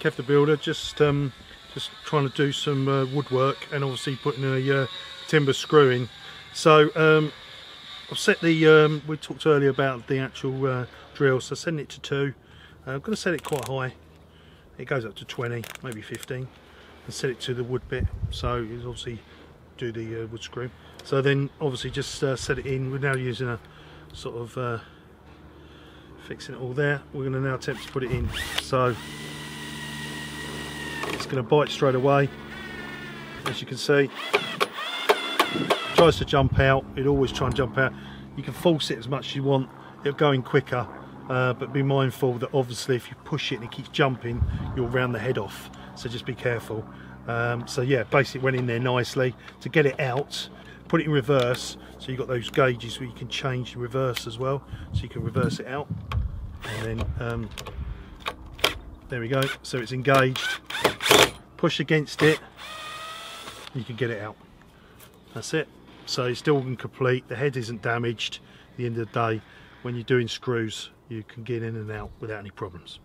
Kev the Builder, just trying to do some woodwork and obviously putting a timber screw in. So I've set the, we talked earlier about the actual drill, so setting it to 2. I'm going to set it quite high, it goes up to 20, maybe 15, and set it to the wood bit, so it's obviously do the wood screw. So then obviously just set it in. We're now using a sort of, fixing it all there, we're going to now attempt to put it in. So it's going to bite straight away, as you can see. It tries to jump out, it always tries and jump out. You can force it as much as you want, it'll go in quicker, but be mindful that obviously if you push it and it keeps jumping, you'll round the head off, so just be careful. So yeah, basically went in there nicely. To get it out, put it in reverse, so you've got those gauges where you can change the reverse as well, so you can reverse it out, and then there we go, so it's engaged. Push against it, you can get it out. That's it. So it's still incomplete, the head isn't damaged. At the end of the day, when you're doing screws, you can get in and out without any problems.